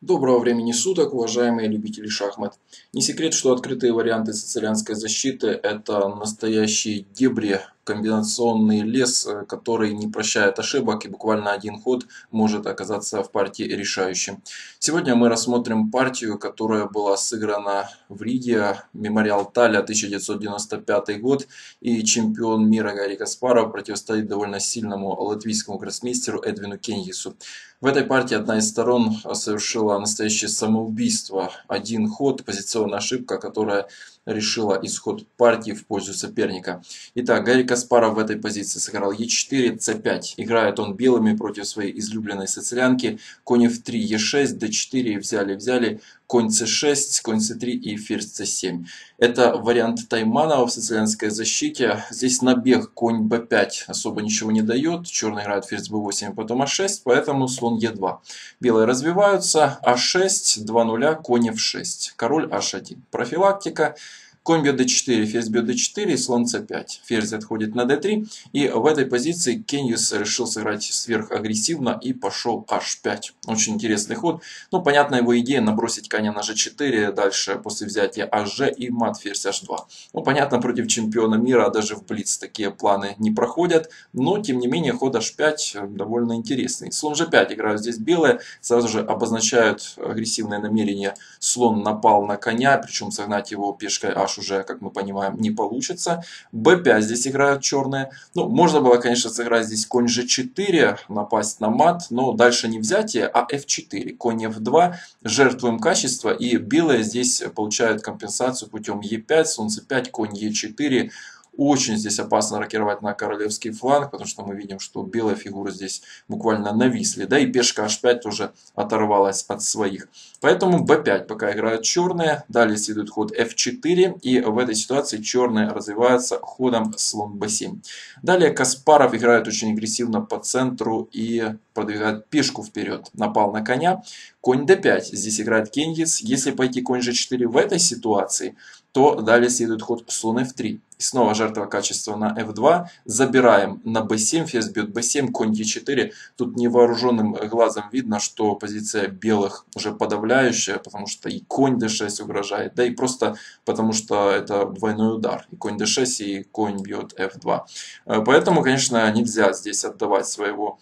Доброго времени суток, уважаемые любители шахмат. Не секрет, что открытые варианты сицилианской защиты — это настоящие дебри, комбинационный лес, который не прощает ошибок, и буквально один ход может оказаться в партии решающим. Сегодня мы рассмотрим партию, которая была сыграна в Риге, Мемориал Таля, 1995 год, и чемпион мира Гарри Каспаров противостоит довольно сильному латвийскому гроссмейстеру Эдвину Кеньгису. В этой партии одна из сторон совершила настоящее самоубийство. Один ход, позиционная ошибка, которая решила исход партии в пользу соперника. Итак, Гарри Каспаров в этой позиции сыграл Е4, С5. Играет он белыми против своей излюбленной сицилианки. Конь F3, Е6, Д4, взяли-взяли. Конь c6, конь c3 и ферзь c7. Это вариант Тайманова в сицилианской защите. Здесь набег конь b5 особо ничего не дает. Черный играет ферзь b8, потом a6, поэтому слон e2. Белые развиваются. a6, 2 нуля, конь f6. Король h1. Профилактика. Конь бьет d4, ферзь бьет d4 и слон c5. Ферзь отходит на d3. И в этой позиции Кеньгис решил сыграть сверхагрессивно и пошел h5. Очень интересный ход. Ну, понятно, его идея набросить коня на g4, дальше после взятия hg и мат ферзь h2. Ну, понятно, против чемпиона мира даже в блиц такие планы не проходят. Но, тем не менее, ход h5 довольно интересный. Слон g5 играют здесь белые. Сразу же обозначают агрессивное намерение. Слон напал на коня, причем согнать его пешкой h уже, как мы понимаем, не получится. b5 здесь играют черные. Ну, можно было, конечно, сыграть здесь конь g4, напасть на мат, но дальше не взятие, а f4. Конь f2, жертвуем качество, и белые здесь получают компенсацию путем e5, слон c5, конь e4. Очень здесь опасно рокировать на королевский фланг, потому что мы видим, что белые фигуры здесь буквально нависли. Да и пешка h5 тоже оторвалась от своих. Поэтому b5 пока играют черные. Далее следует ход f4. И в этой ситуации черные развиваются ходом слон b7. Далее Каспаров играет очень агрессивно по центру и продвигает пешку вперед. Напал на коня. Конь d5. Здесь играет Кеньгис. Если пойти конь g4 в этой ситуации, то далее следует ход слон f3. И снова жертва качества на f2. Забираем на b7, ферзь бьет b7, конь e4. Тут невооруженным глазом видно, что позиция белых уже подавляющая, потому что и конь d6 угрожает, да и просто потому что это двойной удар. И конь d6, и конь бьет f2. Поэтому, конечно, нельзя здесь отдавать своего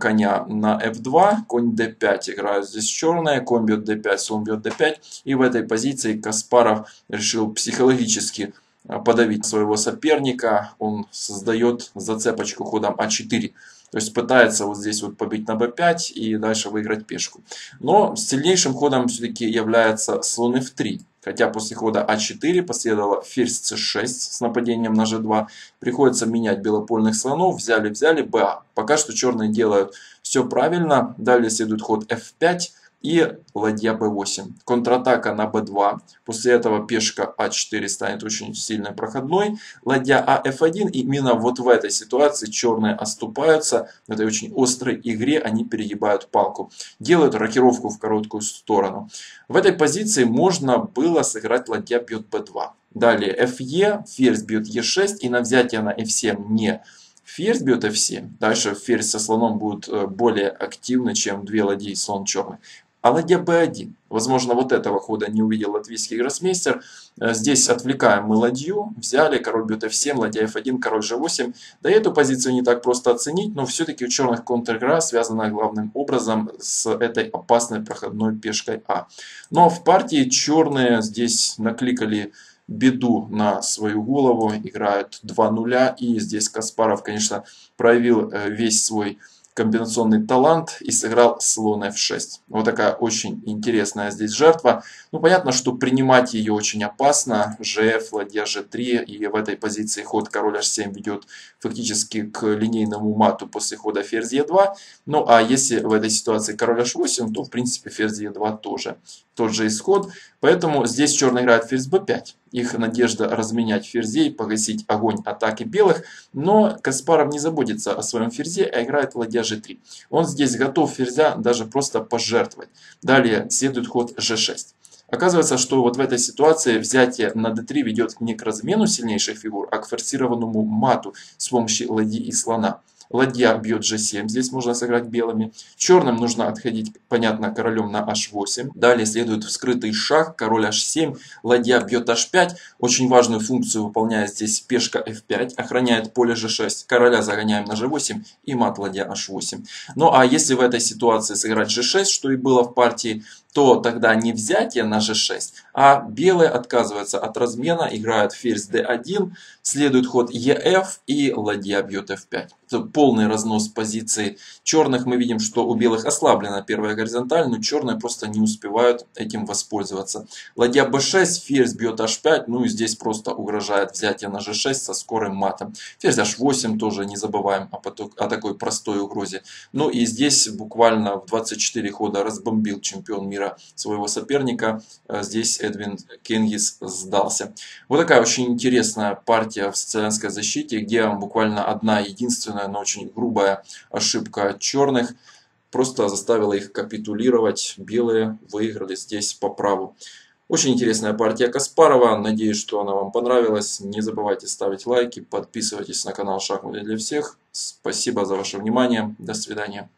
коня на f2. Конь d5 играют здесь черные, конь бьет d5, слон бьет d5. И в этой позиции Каспаров решил психологически подавить своего соперника. Он создает зацепочку ходом А4. То есть пытается вот здесь вот побить на b5 и дальше выиграть пешку. Но сильнейшим ходом все-таки является слон f3. Хотя после хода А4 последовало ферзь c6 с нападением на g2. Приходится менять белопольных слонов. Взяли-взяли, ба. Пока что черные делают все правильно. Далее следует ход f5. И ладья b8. Контратака на b2. После этого пешка а4 станет очень сильной проходной. Ладья af1. И именно вот в этой ситуации черные отступаются. В этой очень острой игре они перегибают палку. Делают рокировку в короткую сторону. В этой позиции можно было сыграть ладья бьет b2. Далее fe. Ферзь бьет e6. И на взятие на f7 не ферзь бьет f7. Дальше ферзь со слоном будут более активны, чем две ладьи слон черный. А ладья b1. Возможно, вот этого хода не увидел латвийский гроссмейстер. Здесь отвлекаем мы ладью. Взяли, король бьет f7, ладья f1, король g8. Да и эту позицию не так просто оценить, но все-таки у черных контр-игра связана главным образом с этой опасной проходной пешкой А. Но в партии черные здесь накликали беду на свою голову. Играют 2 нуля. И здесь Каспаров, конечно, проявил весь свой комбинационный талант и сыграл слон f6. Вот такая очень интересная здесь жертва. Ну, понятно, что принимать ее очень опасно. gf, ладья g3. И в этой позиции ход король h7 ведет фактически к линейному мату после хода ферзь e2. Ну, а если в этой ситуации король h8, то, в принципе, ферзь e2 тоже. Тот же исход. Поэтому здесь черный играет ферзь b5. Их надежда разменять ферзей, погасить огонь атаки белых. Но Каспаров не заботится о своем ферзе, а играет ладья g3. Он здесь готов ферзя даже просто пожертвовать. Далее следует ход g6. Оказывается, что вот в этой ситуации взятие на d3 ведет не к размену сильнейших фигур, а к форсированному мату с помощью ладьи и слона. Ладья бьет g7, здесь можно сыграть белыми. Черным нужно отходить, понятно, королем на h8. Далее следует вскрытый шаг, король h7, ладья бьет h5. Очень важную функцию выполняет здесь пешка f5, охраняет поле g6. Короля загоняем на g8 и мат ладья h8. Ну а если в этой ситуации сыграть g6, что и было в партии, то тогда не взятие на g6, а белые отказываются от размена, играют ферзь d1, следует ход ef и ладья бьет f5. Это полный разнос позиций черных. Мы видим, что у белых ослаблена первая горизонталь, но черные просто не успевают этим воспользоваться. Ладья b6, ферзь бьет h5, ну и здесь просто угрожает взятие на g6 со скорым матом. Ферзь h8 тоже не забываем о такой простой угрозе. Ну и здесь буквально в 24 хода разбомбил чемпион мира своего соперника. Здесь Эдвин Кеньгис сдался. Вот такая очень интересная партия в сицилианской защите, где буквально одна единственная, но очень грубая ошибка черных просто заставила их капитулировать. Белые выиграли здесь по праву. Очень интересная партия Каспарова. Надеюсь, что она вам понравилась. Не забывайте ставить лайки, подписывайтесь на канал Шахматы для всех. Спасибо за ваше внимание. До свидания.